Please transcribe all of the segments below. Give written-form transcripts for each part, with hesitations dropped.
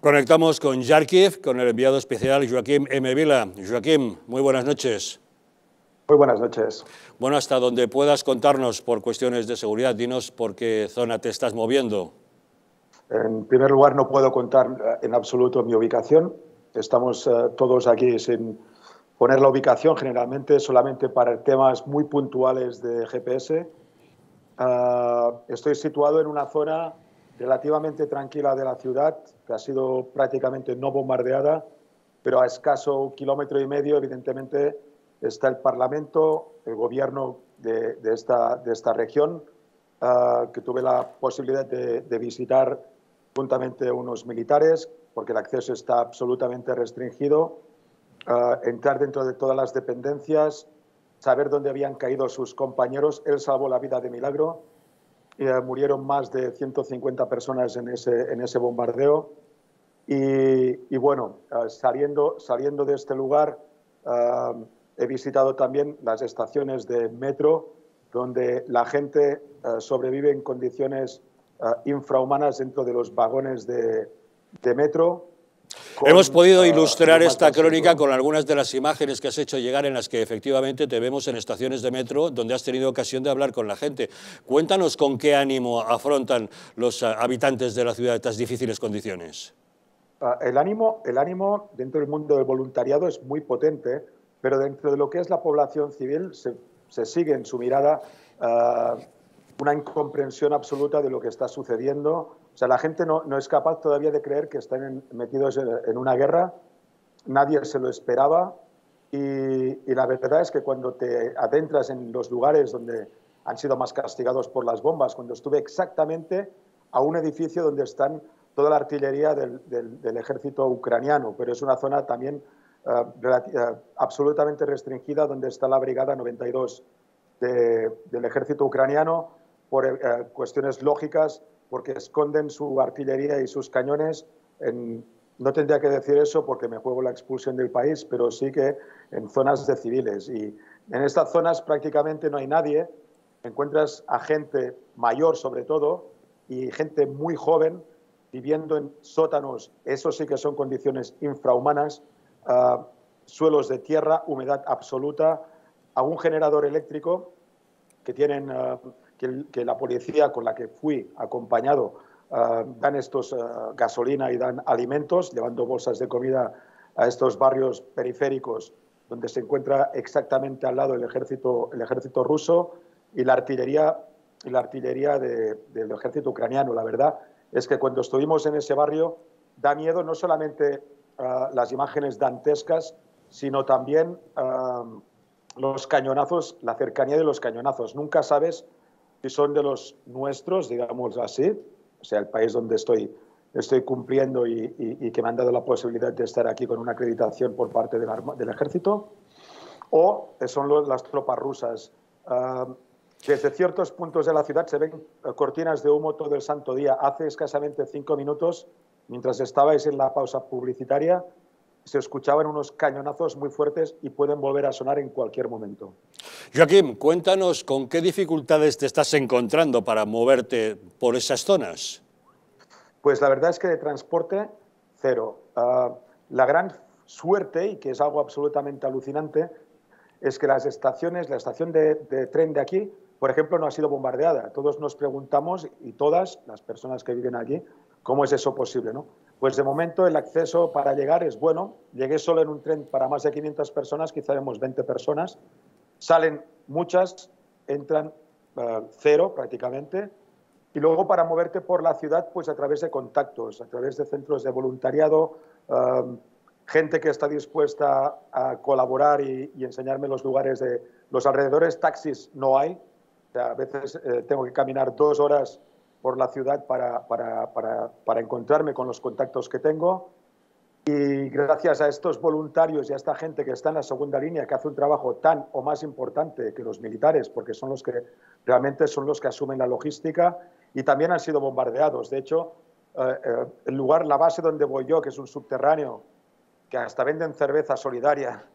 Conectamos con Járkov, con el enviado especial Joakim M. Vila. Joakim, muy buenas noches. Muy buenas noches. Bueno, hasta donde puedas contarnos por cuestiones de seguridad, dinos por qué zona te estás moviendo. En primer lugar, no puedo contar en absoluto mi ubicación. Estamos todos aquí sin poner la ubicación, generalmente solamente para temas muy puntuales de GPS. Estoy situado en una zona relativamente tranquila de la ciudad, que ha sido prácticamente no bombardeada, pero a escaso 1,5 kilómetros, evidentemente, está el Parlamento, el gobierno de esta región, que tuve la posibilidad de visitar juntamente unos militares, porque el acceso está absolutamente restringido, entrar dentro de todas las dependencias, saber dónde habían caído sus compañeros. Él salvó la vida de milagro. Murieron más de 150 personas en ese bombardeo. Y bueno, saliendo de este lugar, he visitado también las estaciones de metro, donde la gente sobrevive en condiciones infrahumanas dentro de los vagones de metro. Hemos podido ilustrar esta crónica con algunas de las imágenes que has hecho llegar, en las que efectivamente te vemos en estaciones de metro donde has tenido ocasión de hablar con la gente. Cuéntanos con qué ánimo afrontan los habitantes de la ciudad estas difíciles condiciones. El ánimo dentro del mundo del voluntariado es muy potente, pero dentro de lo que es la población civil se sigue en su mirada una incomprensión absoluta de lo que está sucediendo. O sea, la gente no es capaz todavía de creer que están metidos en una guerra. Nadie se lo esperaba. Y la verdad es que cuando te adentras en los lugares donde han sido más castigados por las bombas, cuando estuve exactamente a un edificio donde están toda la artillería del ejército ucraniano, pero es una zona también absolutamente restringida, donde está la Brigada 92 del ejército ucraniano, por cuestiones lógicas, porque esconden su artillería y sus cañones. No tendría que decir eso porque me juego la expulsión del país, pero sí que en zonas de civiles. Y en estas zonas prácticamente no hay nadie. Encuentras a gente mayor, sobre todo, y gente muy joven viviendo en sótanos. Eso sí que son condiciones infrahumanas, suelos de tierra, humedad absoluta, a un generador eléctrico que tienen... Que la policía con la que fui acompañado dan gasolina y dan alimentos, llevando bolsas de comida a estos barrios periféricos donde se encuentra exactamente al lado el ejército ruso y la artillería del ejército ucraniano. La verdad es que cuando estuvimos en ese barrio da miedo no solamente las imágenes dantescas, sino también los cañonazos, la cercanía de los cañonazos. Nunca sabes si son de los nuestros, digamos así, o sea, el país donde estoy cumpliendo y que me han dado la posibilidad de estar aquí con una acreditación por parte del ejército, o son las tropas rusas. Desde ciertos puntos de la ciudad se ven cortinas de humo todo el santo día. Hace escasamente 5 minutos, mientras estabais en la pausa publicitaria, se escuchaban unos cañonazos muy fuertes y pueden volver a sonar en cualquier momento. Joakim, cuéntanos con qué dificultades te estás encontrando para moverte por esas zonas. Pues la verdad es que de transporte, cero. La gran suerte, y que es algo absolutamente alucinante, es que la estación de tren de aquí, por ejemplo, no ha sido bombardeada. Todos nos preguntamos, y todas las personas que viven aquí, ¿cómo es eso posible, no? Pues de momento el acceso para llegar es bueno. Llegué solo en un tren para más de 500 personas, quizá vemos 20 personas. Salen muchas, entran cero prácticamente. Y luego para moverte por la ciudad, pues a través de contactos, a través de centros de voluntariado, gente que está dispuesta a colaborar y enseñarme los lugares de los alrededores. Taxis no hay. O sea, a veces tengo que caminar 2 horas por la ciudad para encontrarme con los contactos que tengo. Y gracias a estos voluntarios y a esta gente que está en la segunda línea, que hace un trabajo tan o más importante que los militares, porque son los que realmente son los que asumen la logística, y también han sido bombardeados. De hecho, el lugar, la base donde voy yo, que es un subterráneo, que hasta venden cerveza solidaria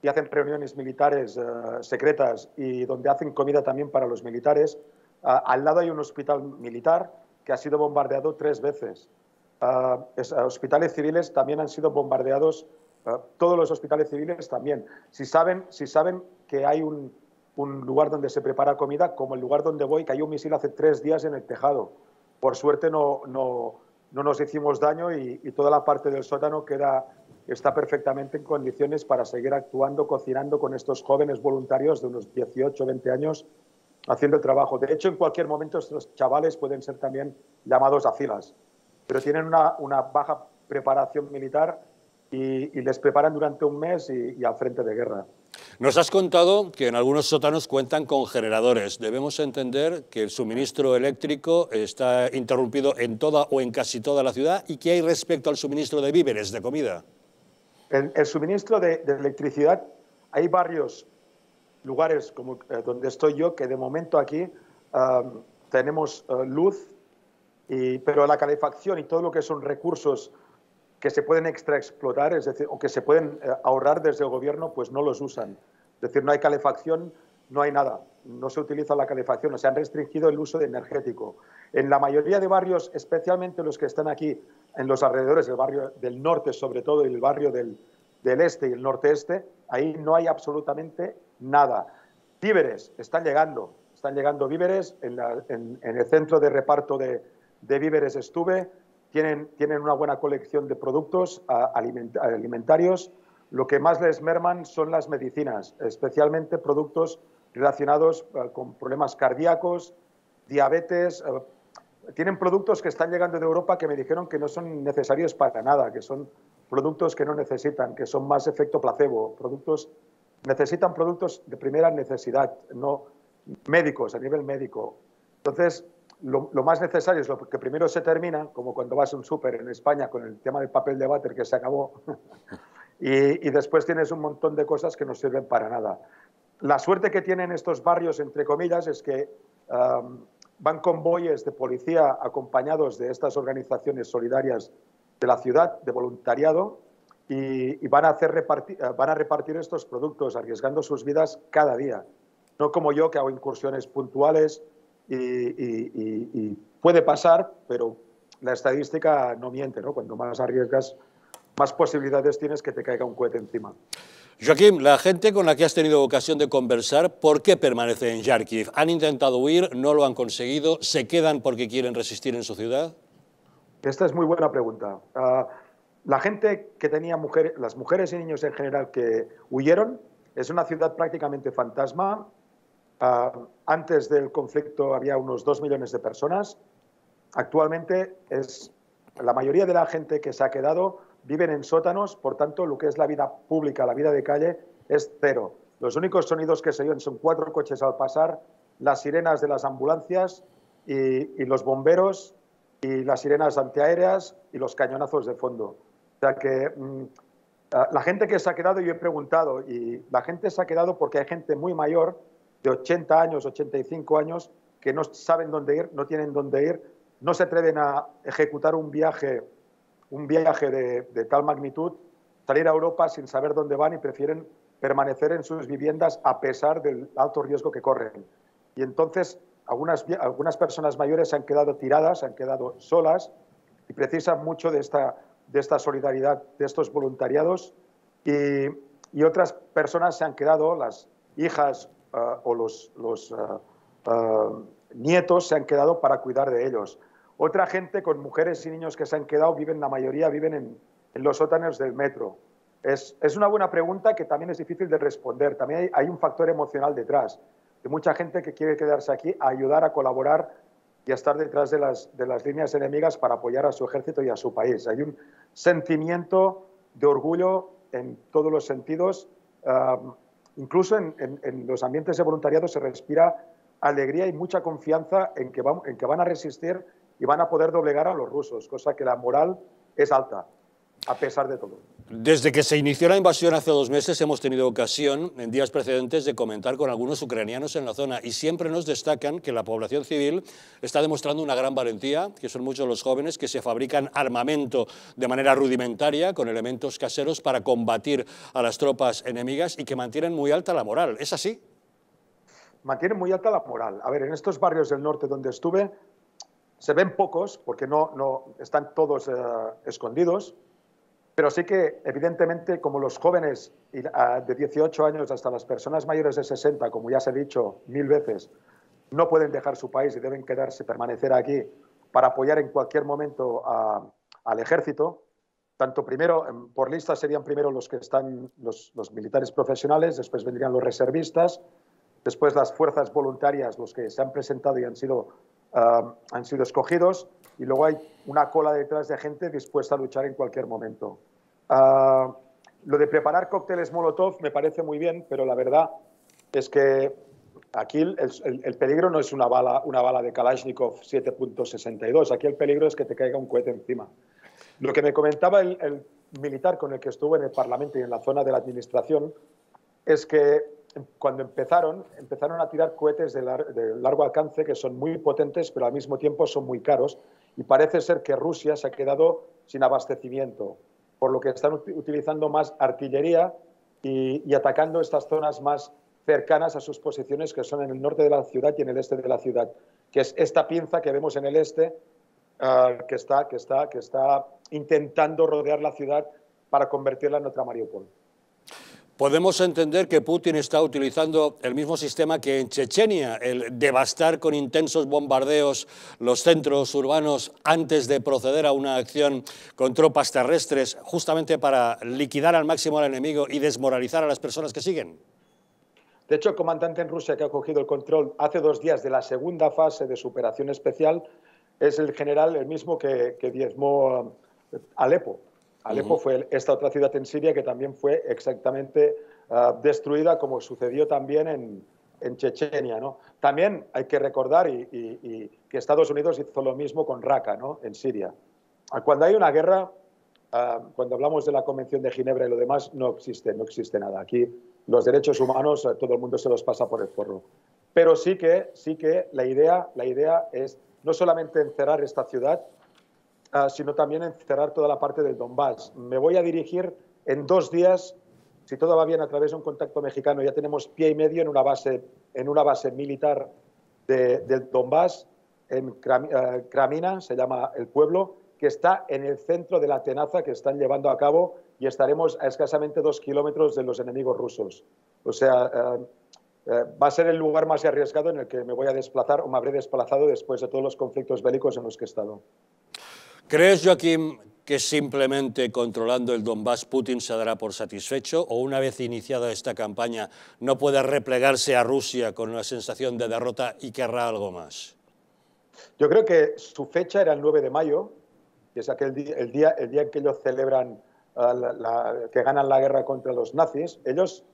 y hacen reuniones militares secretas, y donde hacen comida también para los militares. Al lado hay un hospital militar que ha sido bombardeado 3 veces. hospitales civiles también han sido bombardeados, todos los hospitales civiles también. Si saben que hay un lugar donde se prepara comida, como el lugar donde voy, cayó un misil hace 3 días en el tejado. Por suerte no nos hicimos daño y toda la parte del sótano está perfectamente en condiciones para seguir actuando, cocinando con estos jóvenes voluntarios de unos 18 o 20 años haciendo el trabajo. De hecho, en cualquier momento estos chavales pueden ser también llamados a filas, pero tienen una baja preparación militar y les preparan durante un mes y al frente de guerra. Nos has contado que en algunos sótanos cuentan con generadores. Debemos entender que el suministro eléctrico está interrumpido en toda o en casi toda la ciudad. ¿Y qué hay respecto al suministro de víveres, de comida? El suministro de electricidad, hay varios lugares como donde estoy yo, que de momento aquí tenemos luz, pero la calefacción y todo lo que son recursos que se pueden extraexplotar, es decir, o que se pueden ahorrar desde el gobierno, pues no los usan. Es decir, no hay calefacción, no hay nada, no se utiliza la calefacción, o sea, han restringido el uso de energético. En la mayoría de barrios, especialmente los que están aquí en los alrededores del barrio del norte, sobre todo, y el barrio del este y el norte-este, ahí no hay absolutamente nada. Víveres, están llegando víveres, en el centro de reparto de víveres estuve. Tienen una buena colección de productos alimentarios. Lo que más les merman son las medicinas, especialmente productos relacionados con problemas cardíacos, diabetes. Tienen productos que están llegando de Europa que me dijeron que no son necesarios para nada, que son productos que no necesitan, que son más efecto placebo. Necesitan productos de primera necesidad, no médicos, a nivel médico. Entonces, lo más necesario es lo que primero se termina, como cuando vas a un súper en España con el tema del papel de váter que se acabó, y después tienes un montón de cosas que no sirven para nada. La suerte que tienen estos barrios, entre comillas, es que van convoyes de policía acompañados de estas organizaciones solidarias de la ciudad, de voluntariado, y van a repartir estos productos, arriesgando sus vidas cada día. No como yo, que hago incursiones puntuales. Y puede pasar, pero la estadística no miente, ¿no? Cuando más arriesgas, más posibilidades tienes que te caiga un cohete encima. Joaquim, la gente con la que has tenido ocasión de conversar, ¿por qué permanece en Járkov? ¿Han intentado huir? ¿No lo han conseguido? ¿Se quedan porque quieren resistir en su ciudad? Esta es muy buena pregunta. La gente que tenía las mujeres y niños en general que huyeron, es una ciudad prácticamente fantasma. Antes del conflicto había unos 2 millones de personas. Actualmente la mayoría de la gente que se ha quedado viven en sótanos, por tanto lo que es la vida pública, la vida de calle, es cero. Los únicos sonidos que se oyen son 4 coches al pasar, las sirenas de las ambulancias y los bomberos y las sirenas antiaéreas y los cañonazos de fondo. O sea que la gente que se ha quedado, yo he preguntado, y la gente se ha quedado porque hay gente muy mayor de 80 años, 85 años, que no saben dónde ir, no tienen dónde ir, no se atreven a ejecutar un viaje de tal magnitud, salir a Europa sin saber dónde van y prefieren permanecer en sus viviendas a pesar del alto riesgo que corren. Y entonces algunas personas mayores se han quedado tiradas, se han quedado solas y precisan mucho de esta solidaridad, de estos voluntariados. Y otras personas se han quedado, las hijas o los nietos se han quedado para cuidar de ellos. Otra gente con mujeres y niños que se han quedado, la mayoría viven en los sótanos del metro. Es una buena pregunta que también es difícil de responder. También hay un factor emocional detrás, de mucha gente que quiere quedarse aquí a ayudar, a colaborar y a estar detrás de las líneas enemigas para apoyar a su ejército y a su país. Hay un sentimiento de orgullo en todos los sentidos. Incluso en los ambientes de voluntariado se respira alegría y mucha confianza en que van a resistir y van a poder doblegar a los rusos, cosa que la moral es alta, a pesar de todo. Desde que se inició la invasión hace 2 meses hemos tenido ocasión, en días precedentes, de comentar con algunos ucranianos en la zona y siempre nos destacan que la población civil está demostrando una gran valentía, que son muchos los jóvenes que se fabrican armamento de manera rudimentaria con elementos caseros para combatir a las tropas enemigas y que mantienen muy alta la moral. ¿Es así? Mantienen muy alta la moral. A ver, en estos barrios del norte donde estuve Se ven pocos porque no están todos escondidos, pero sí que, evidentemente, como los jóvenes de 18 años hasta las personas mayores de 60, como ya se ha dicho 1000 veces, no pueden dejar su país y deben quedarse, permanecer aquí para apoyar en cualquier momento al ejército. Tanto primero, por lista, serían primero los que están los militares profesionales, después vendrían los reservistas, después las fuerzas voluntarias, los que se han presentado y han sido escogidos, y luego hay una cola detrás de gente dispuesta a luchar en cualquier momento. Lo de preparar cócteles Molotov me parece muy bien, pero la verdad es que aquí el peligro no es una bala de Kalashnikov 7.62, aquí el peligro es que te caiga un cohete encima. Lo que me comentaba el militar con el que estuve en el Parlamento y en la zona de la administración es que cuando empezaron a tirar cohetes de largo alcance que son muy potentes, pero al mismo tiempo son muy caros, y parece ser que Rusia se ha quedado sin abastecimiento, por lo que están utilizando más artillería y atacando estas zonas más cercanas a sus posiciones, que son en el norte de la ciudad y en el este de la ciudad, que es esta pinza que vemos en el este, que está intentando rodear la ciudad para convertirla en otra Mariupol. Podemos entender que Putin está utilizando el mismo sistema que en Chechenia, el devastar con intensos bombardeos los centros urbanos antes de proceder a una acción con tropas terrestres, justamente para liquidar al máximo al enemigo y desmoralizar a las personas que siguen. De hecho, el comandante en Rusia que ha cogido el control hace 2 días de la segunda fase de su operación especial es el general, el mismo que diezmó Alepo. Alepo fue esta otra ciudad en Siria que también fue exactamente destruida, como sucedió también en Chechenia, ¿no? También hay que recordar y que Estados Unidos hizo lo mismo con Raqqa, ¿no?, en Siria. Cuando hay una guerra, cuando hablamos de la Convención de Ginebra y lo demás, no existe nada. Aquí los derechos humanos todo el mundo se los pasa por el forro. Pero sí que la idea es no solamente encerrar esta ciudad, sino también encerrar toda la parte del Donbass. Me voy a dirigir en 2 días, si todo va bien, a través de un contacto mexicano. Ya tenemos pie y medio en una base militar del Donbass, en Kramina, se llama el pueblo, que está en el centro de la tenaza que están llevando a cabo, y estaremos a escasamente 2 kilómetros de los enemigos rusos. O sea, va a ser el lugar más arriesgado en el que me voy a desplazar o me habré desplazado después de todos los conflictos bélicos en los que he estado. ¿Crees, Joaquim, que simplemente controlando el Donbass Putin se dará por satisfecho, o una vez iniciada esta campaña no puede replegarse a Rusia con una sensación de derrota y querrá algo más? Yo creo que su fecha era el 9 de mayo, que es el día en que ellos celebran, que ganan la guerra contra los nazis. Ellos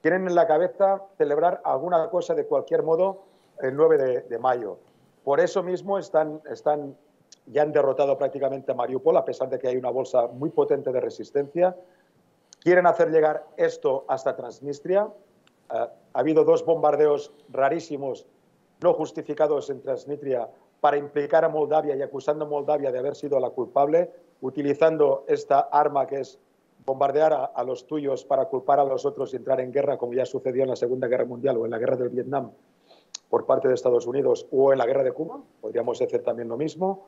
tienen en la cabeza celebrar alguna cosa de cualquier modo el 9 de mayo. Por eso mismo ya han derrotado prácticamente a Mariupol, a pesar de que hay una bolsa muy potente de resistencia. Quieren hacer llegar esto hasta Transnistria. Ha habido 2 bombardeos rarísimos, no justificados en Transnistria, para implicar a Moldavia y acusando a Moldavia de haber sido la culpable, utilizando esta arma que es bombardear a los tuyos para culpar a los otros y entrar en guerra, como ya sucedió en la Segunda Guerra Mundial o en la Guerra del Vietnam por parte de Estados Unidos, o en la Guerra de Cuba. Podríamos hacer también lo mismo.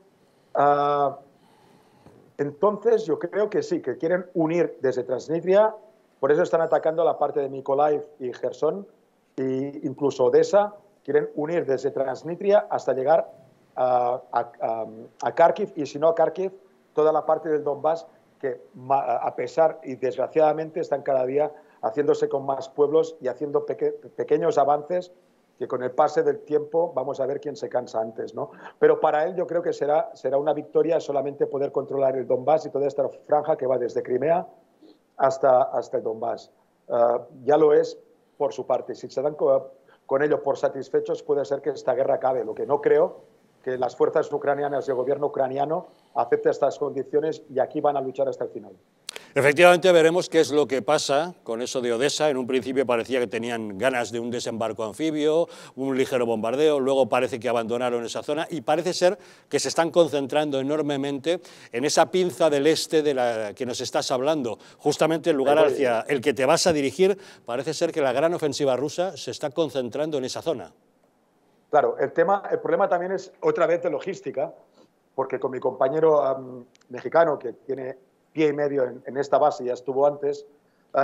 Entonces yo creo que sí, que quieren unir desde Transnistria, por eso están atacando la parte de Mykolaiv y Kherson, e incluso Odessa. Quieren unir desde Transnistria hasta llegar a Kharkiv, y si no a Kharkiv, toda la parte del Donbass, que a pesar y desgraciadamente están cada día haciéndose con más pueblos y haciendo pequeños avances, que con el pase del tiempo vamos a ver quién se cansa antes, ¿no? Pero para él yo creo que será una victoria solamente poder controlar el Donbass y toda esta franja que va desde Crimea hasta el Donbass. Ya lo es por su parte. Si se dan con ello por satisfechos, puede ser que esta guerra acabe. Lo que no creo, que las fuerzas ucranianas y el gobierno ucraniano acepten estas condiciones, y aquí van a luchar hasta el final. Efectivamente, veremos qué es lo que pasa con eso de Odessa. En un principio parecía que tenían ganas de un desembarco anfibio, un ligero bombardeo, luego parece que abandonaron esa zona y parece ser que se están concentrando enormemente en esa pinza del este de la que nos estás hablando. Justamente el lugar hacia el que te vas a dirigir, parece ser que la gran ofensiva rusa se está concentrando en esa zona. Claro, el problema también es otra vez de logística, porque con mi compañero mexicano, que tiene pie y medio en esta base, ya estuvo antes,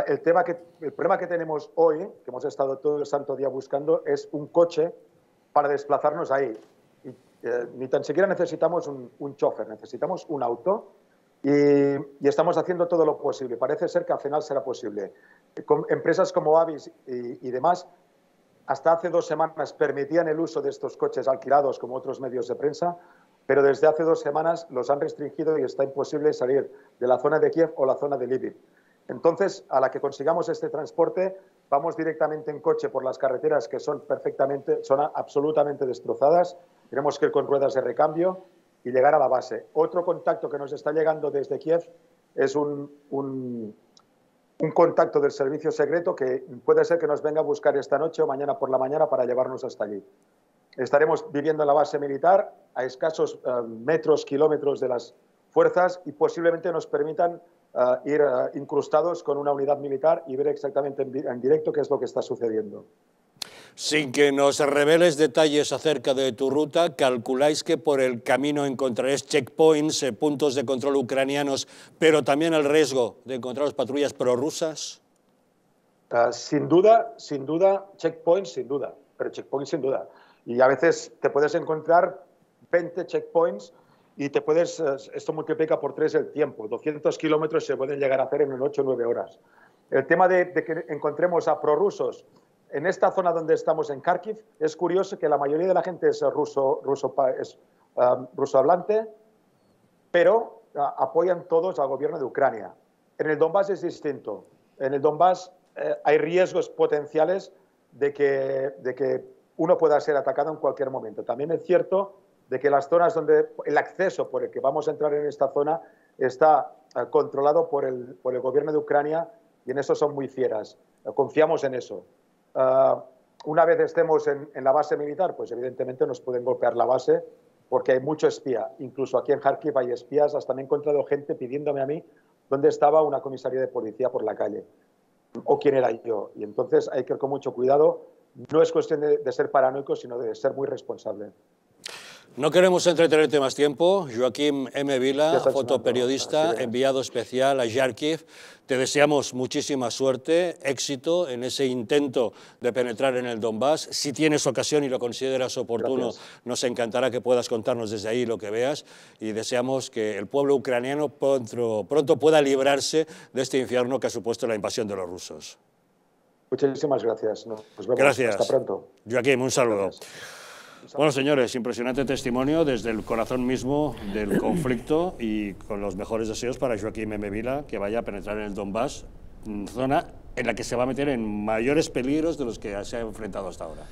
el problema que tenemos hoy, que hemos estado todo el santo día buscando, es un coche para desplazarnos ahí. Y, ni tan siquiera necesitamos un chofer, necesitamos un auto y estamos haciendo todo lo posible. Parece ser que al final será posible. Con empresas como Avis y demás, hasta hace 2 semanas permitían el uso de estos coches alquilados como otros medios de prensa, pero desde hace 2 semanas los han restringido y está imposible salir de la zona de Kiev o la zona de Lviv. Entonces, a la que consigamos este transporte, vamos directamente en coche por las carreteras que son absolutamente destrozadas. Tenemos que ir con ruedas de recambio y llegar a la base. Otro contacto que nos está llegando desde Kiev es un contacto del servicio secreto que puede ser que nos venga a buscar esta noche o mañana por la mañana para llevarnos hasta allí. Estaremos viviendo en la base militar a escasos metros, kilómetros de las fuerzas y posiblemente nos permitan ir incrustados con una unidad militar y ver exactamente en directo qué es lo que está sucediendo. Sin que nos reveles detalles acerca de tu ruta, calculáis que por el camino encontraréis checkpoints, puntos de control ucranianos, pero también el riesgo de encontrar patrullas prorrusas. Sin duda, checkpoints sin duda, pero checkpoints sin duda. Y a veces te puedes encontrar 20 checkpoints y esto multiplica por 3 el tiempo. 200 kilómetros se pueden llegar a hacer en 8 o 9 horas. El tema de que encontremos a prorrusos en esta zona donde estamos, en Kharkiv, es curioso que la mayoría de la gente es ruso hablante, pero apoyan todos al gobierno de Ucrania. En el Donbass es distinto. En el Donbass hay riesgos potenciales de que uno pueda ser atacado en cualquier momento. También es cierto de que las zonas donde el acceso por el que vamos a entrar en esta zona está controlado por el gobierno de Ucrania y en eso son muy fieras. Confiamos en eso. Una vez estemos en la base militar, pues evidentemente nos pueden golpear la base porque hay mucho espía. Incluso aquí en Kharkiv hay espías. Hasta me he encontrado gente pidiéndome a mí dónde estaba una comisaría de policía por la calle o quién era yo. Y entonces hay que ir con mucho cuidado. No es cuestión de ser paranoico, sino de ser muy responsable. No queremos entretenerte más tiempo. Joakim M. Vila, fotoperiodista, enviado especial a Járkov. Te deseamos muchísima suerte, éxito en ese intento de penetrar en el Donbass. Si tienes ocasión y lo consideras oportuno, nos encantará que puedas contarnos desde ahí lo que veas. Y deseamos que el pueblo ucraniano pronto pueda librarse de este infierno que ha supuesto la invasión de los rusos. Muchísimas gracias. Nos vemos. Gracias. Hasta pronto. Joakim, un saludo. Gracias. Bueno, señores, impresionante testimonio desde el corazón mismo del conflicto y con los mejores deseos para Joakim M. Vila, que vaya a penetrar en el Donbass, zona en la que se va a meter en mayores peligros de los que se ha enfrentado hasta ahora.